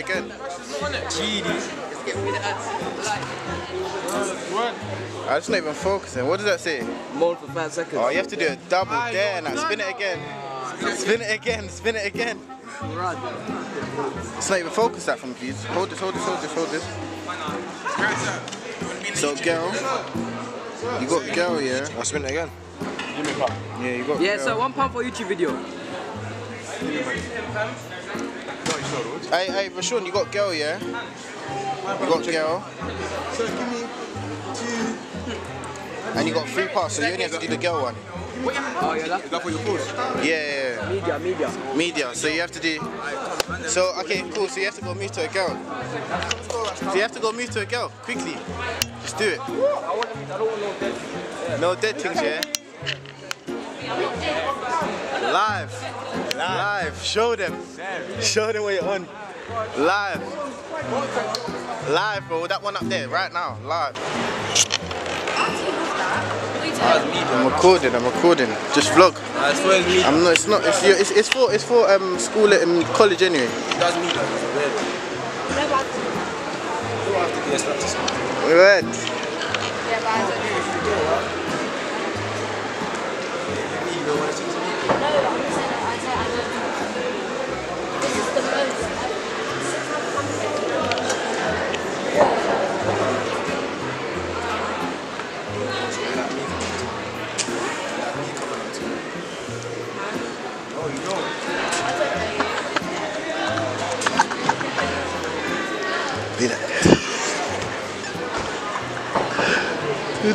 again. What? I just not even focusing. What does that say? Mold for 5 seconds. Oh, you have to do a double there and spin it again. Spin it again. Spin it again. It's not even focused that from views. Hold this. Hold this. Hold this. Hold this. So girl, you got girl, yeah. I'll spin it again. Yeah, you got. Yeah, girl. So £1 for YouTube video. Hey, Rashawn, you got girl, yeah? You got girl. So give me two. And you got 3 parts, so you only have to do the girl one. Oh, yeah, that's for your course. Yeah, yeah. Media, so you have to do. So, okay, cool, so you have to go move to a girl. So you have to go move to a girl, quickly. Just do it. No dead things, yeah? Live, show them what you're on. Live, bro, that one up there, right now, live. I'm recording, just vlog. It's for school and college anyway. That's me, that's weird. What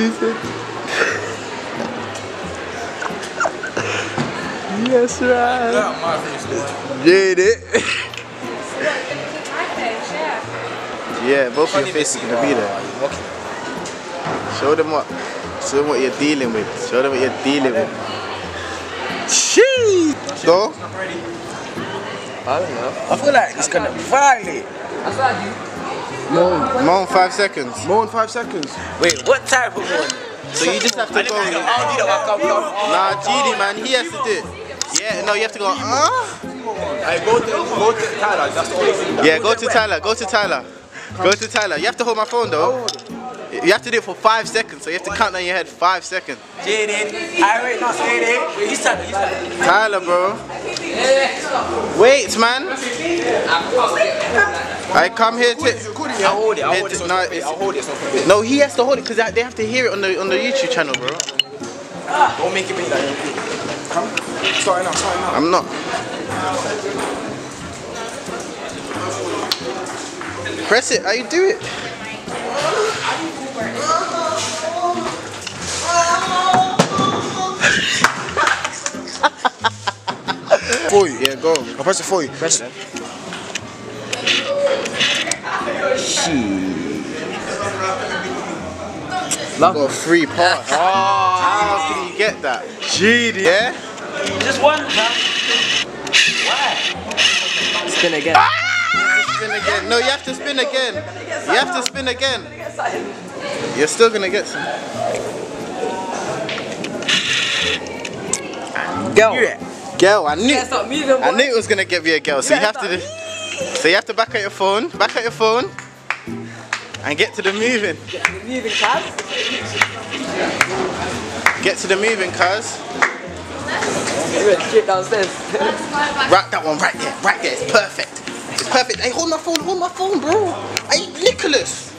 is it? Yes, right. Did it? Yeah, both of your faces are gonna be there. Show them what. Show them what you're dealing with. Show them what you're dealing with. Sheesh! Go. I don't know. I feel like it's gonna violate. I saw you. Moan 5 seconds. Moan 5 seconds. Wait, what type of one? So you just have to go. Nah, GD man, he has to do it. Yeah, no, you have to go. Go to Tyler. That's the only thing. Yeah, go to Tyler. You have to hold my phone though. You have to do it for 5 seconds, so you have to count on your head 5 seconds. Tyler, bro. Wait, man. I come here to. I'll hold it. No, he has to hold it because they have to hear it on the YouTube channel, bro. Don't make it be like. Come. Sorry now. I'm not. Press it. How you do it? For you. Yeah, go. I'll press it for you. Press it. Sheesh. Got 3 parts. Oh, how can you get that? GD. Yeah? Just one, man. Why? Spin again. No, you have to spin again. You're still gonna get some. Girl, I knew it was gonna give you a girl. So you have to do. So you have to back at your phone, and get to the moving. Get to the moving, cuz. Straight downstairs. Right, that one right there. It's perfect. Hey, hold my phone, bro. Hey, Nicholas.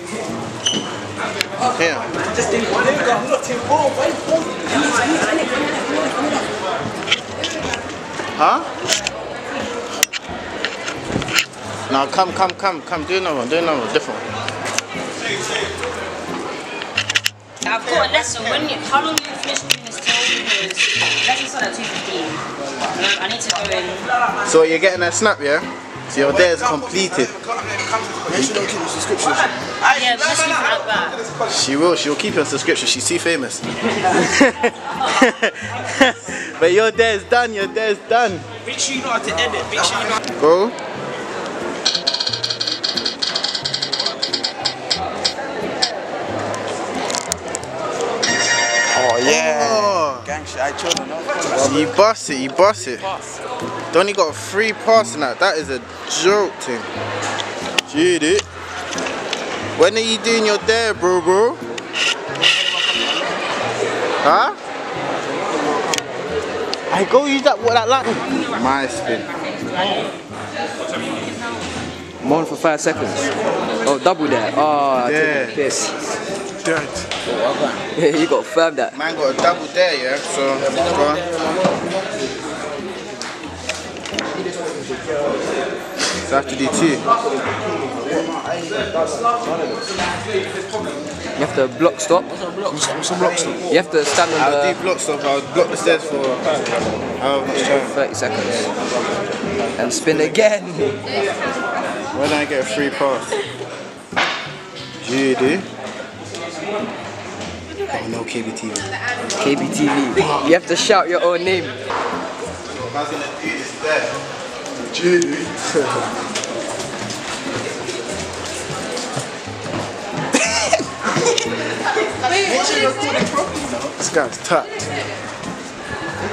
Here. Huh? Now come. Do another one. Different. I've got a lesson. How long do you finish doing this? Lessons start at 2:15. I need to go in. So you're getting a snap, yeah? So your day is completed. She don't keep your subscriptions. Yeah, but she will keep your subscription, she's too famous. But your day is done. Make sure you know how to edit, Go. Oh yeah. Oh. Gang shit, I told her not. You bust it. They only got 3 parts in that. That is a joke thing. Did it. When are you doing your dare, bro? Huh? I go use that what that like. My spin. I'm on for 5 seconds. Oh, double dare. Oh, yeah. I took a piss. Yeah, you got firm that. Man got a double dare, yeah, so go on. So I have to do two. You have to block stop. What's a block stop? You have to stand on the... I'll do block stop, I'll block the stairs for 30 seconds. And spin again. Why don't I get a free pass? GD. Oh no, KBTV. KBTV. You have to shout your own name. I'm gonna do this there. This guy's tucked. If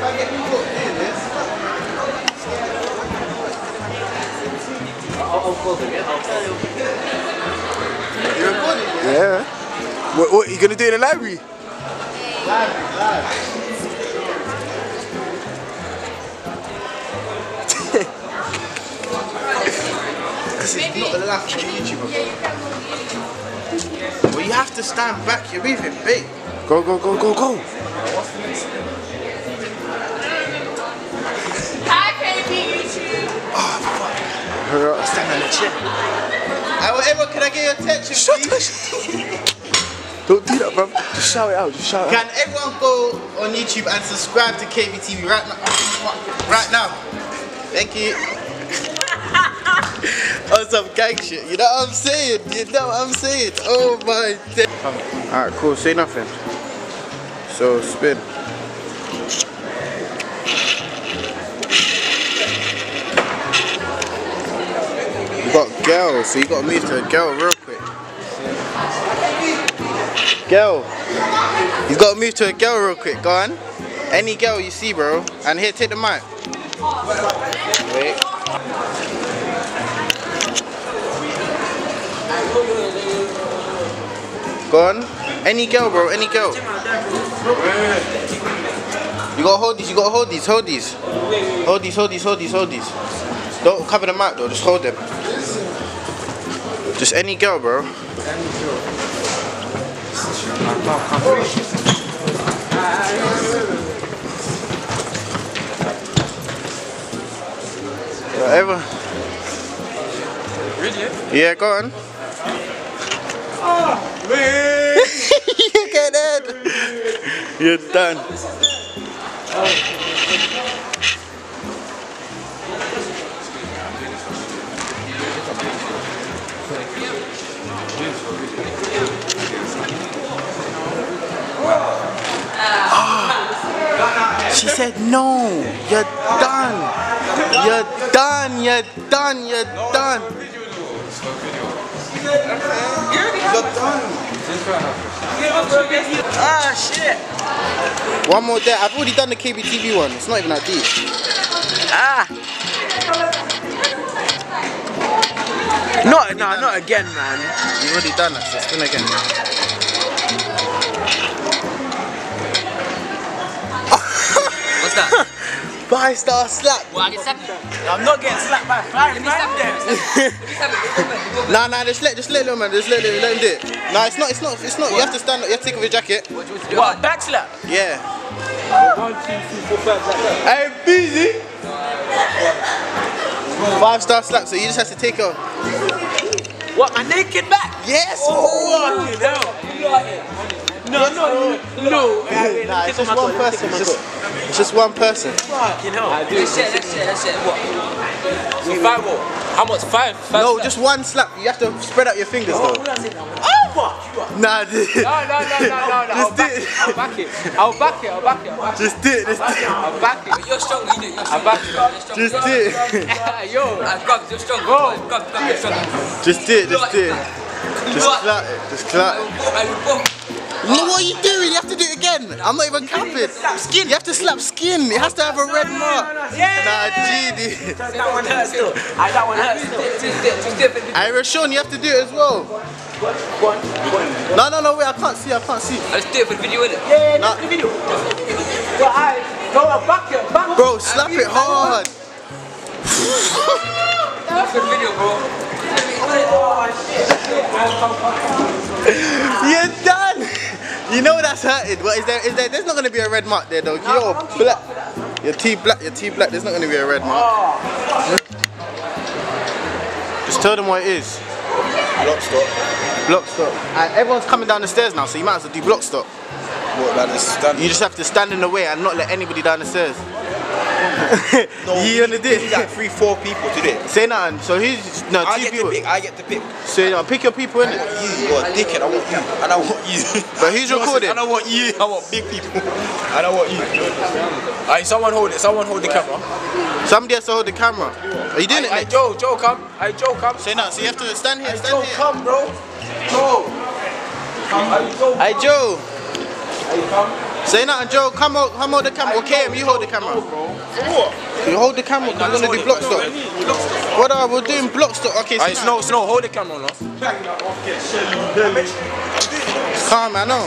I get you this. Yeah. What are you gonna do in the library? Live. This is not the last for YouTuber. Well, you have to stand back, you're moving big. Go. Hi, baby YouTube. Oh, fuck. Stand on the chair. Everyone, can I get your attention, please? Don't do that, bro. Just shout it out. Can everyone go on YouTube and subscribe to KBTV right now? Thank you. On some gang shit. You know what I'm saying? Oh my day. Alright, cool. Say nothing. So spin. You got girls, so you got to move to a girl real quick. Girl, you gotta move to a girl real quick. Go on, any girl you see, bro. And here, take the mic. Wait. Go on, any girl, bro. Any girl. You gotta hold these. Hold these. Don't cover the mic though. Just hold them. Just any girl, bro. Whatever. Really? Yeah, go on. You get it. You're done. She said no, you're done. You're done. Ah shit. One more there. I've already done the KBTV one. It's not even that deep. Ah. Not again, man. You've already done that. So it's been again. Five-star slap. Well, I get slapped. I'm not getting slapped by five. Nah, just let little man. Let him do it. Nah, it's not. What? You have to stand up. You have to take off your jacket. What? Back slap. Yeah. 1, 2, 3, 4, 5. I'm busy. 5-star slap. So you just have to take off. What? My naked back. Yes. Oh, fucking hell. No. Nah, it's just one person. It's just one person. You know. That's it. What? So 5 more. How much? 5? No, slap. Just one slap. You have to spread out your fingers though. Oh, what? Nah, dude. No. I'll back it. Just do it. I'll back it. You're strong. I'll back it. Just do it. Yo. Grab. You're strong. Grab. Just do it. Just clap it. No, what are you doing? You have to do it again. I'm not even capping. Skin. You have to slap skin. It has to have a red mark. Yeah. Nah, GD. That one hurts still. That one hurts still. Sean, you have to do it as well. Go on. No, wait, I can't see. Let's do it for the video, innit? Yeah, nah. For the video. Well, go back. Bro, slap it hard. That's for the video, bro. You're done! You know that's hurting, but there's not gonna be a red mark there though. No, you're black. Your tea black, there's not gonna be a red mark. Oh. Just tell them what it is. Block stop. Everyone's coming down the stairs now, so you might as well do block stop. What, like this standing? You just have to stand in the way and not let anybody down the stairs. No, you only did like 3-4 people today. Say nothing. So who's no? I get people to pick. I get to pick. So you know, pick your people, innit? You're a dickhead. I want you, and I want you. But who's recording? I don't want you. I want big people. I don't want you. Alright, someone hold it. Someone hold the camera. Somebody has to hold the camera. Are you doing it? Joe, come. Joe, come. Say nothing. So you have to stand here. Stand here. Joe, come, bro. Joe. Joe. Come. Say nothing, Joe. Come hold the camera. Okay, you hold the camera. You hold the camera. We're gonna do block stop. What are we doing? Block stop. Okay. Snow, hold the camera now. Calm, I know.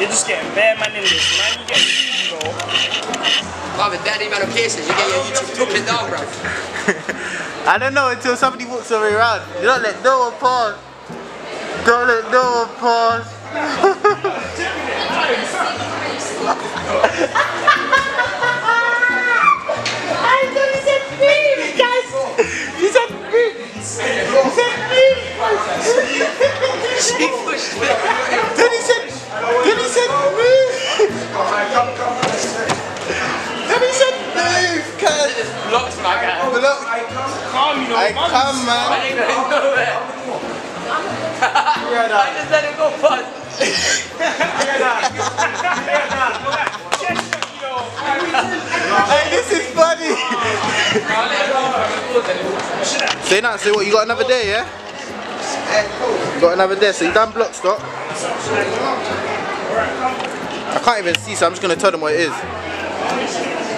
You're just getting bare man in this, man. You get easy, bro. Brother, daddy man of cases. You get your YouTube dropping down, bro. I don't know until somebody walks all the way around. You don't let no one pass. Don't let no one pass. I thought you said please, guys. You said please. You said please. She pushed me. Then he said please. Then he said please, cuz. Blocks my guy. Come, man. I didn't go nowhere. I just let it go first. Hey, this is funny. Say now, say what? You got another day, yeah? Got another day, so you done block stop. I can't even see, so I'm just gonna tell them what it is.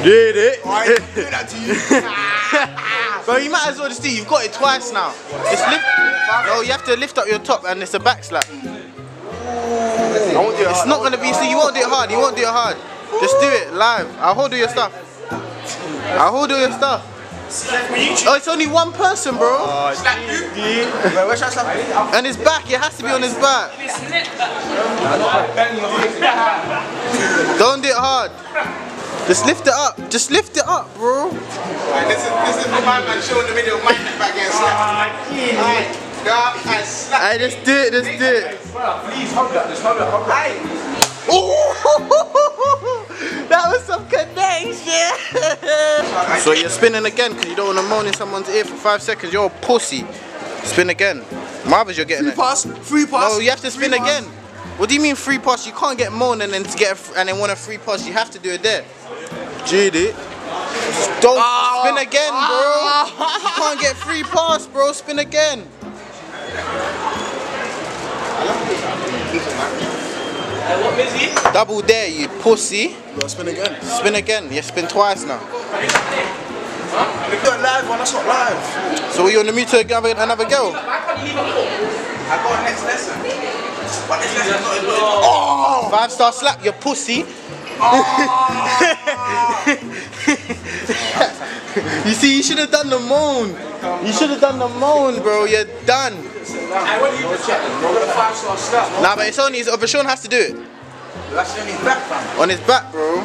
Did it? I didn't do that to you. Bro, you might as well just do it. You've got it twice now. No, you have to lift up your top and it's a back slap. It's not going to be, so you won't do it hard. You won't do it hard. Just do it live. I'll hold all your stuff. Oh, it's only one person, bro. And his back, it has to be on his back. Don't do it hard. Just lift it up, bro. Right, this is my man showing the video of my back getting slapped. Alright, just do it. Please hold that. Ooh, that was some connection. So you're spinning again because you don't want to moan in someone's ear for 5 seconds. You're a pussy. Spin again. Marvis, you're getting it. Free pass. No, you have to spin again. What do you mean free pass? You can't get moan and then want a free pass. You have to do it there. GD. Don't spin again, bro. You can't get free pass, bro. Spin again. Double dare, you pussy. No, spin again. You spin twice now. We've got a live one. That's not live. So you're on the meter again, another girl. I got a next lesson. What is lesson? Oh! 5-star slap, you pussy. Oh. You see, you should have done the moan. You should have done the moan, bro. You're done. Nah, but it's only Sean has to do it. That's on his back, man. On his back, bro.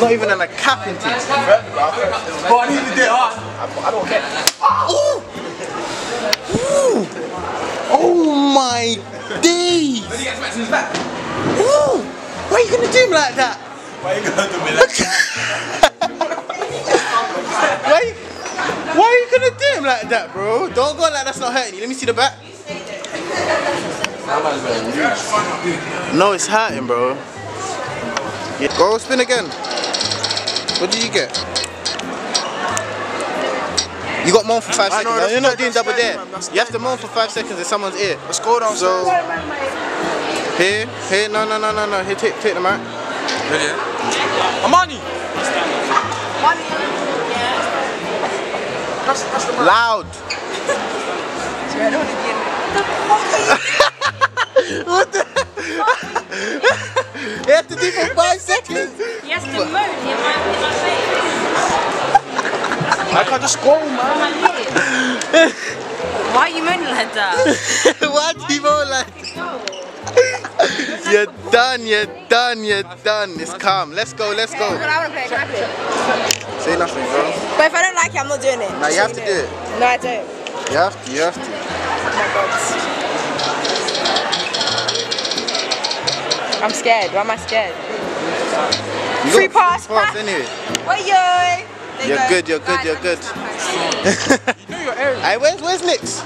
Not even on a capping team. But I need to do it hard. I don't care. Oh my days. Ooh. Why are you gonna do him like that? Why are you gonna do me like that? Why are you gonna do him like that, bro? Don't go like that's not hurting you. Let me see the back. No, it's hurting, bro. Go spin again. What did you get? You got moan for 5 seconds. No, you're not doing double dare. You have to moan for 5 seconds in someone's ear. Let's go down. So here, no. Here, take them out. Really? Amani. Money. Yeah. That's the money. Loud. I don't want to be in there. What the? You have to do for 5 seconds. He has to moan in my face. I can't just go, man. Why are you moaning like that? Why do you moan like that? You're done. It's calm. Let's go. I want to play. Can I play? Say nothing, bro. But if I don't like it, I'm not doing it. No, you have to do it. No, I don't. You have to. Oh my God. I'm scared. Why am I scared? You Free pass. Anyway. You're good. You know your area. Where's Nix?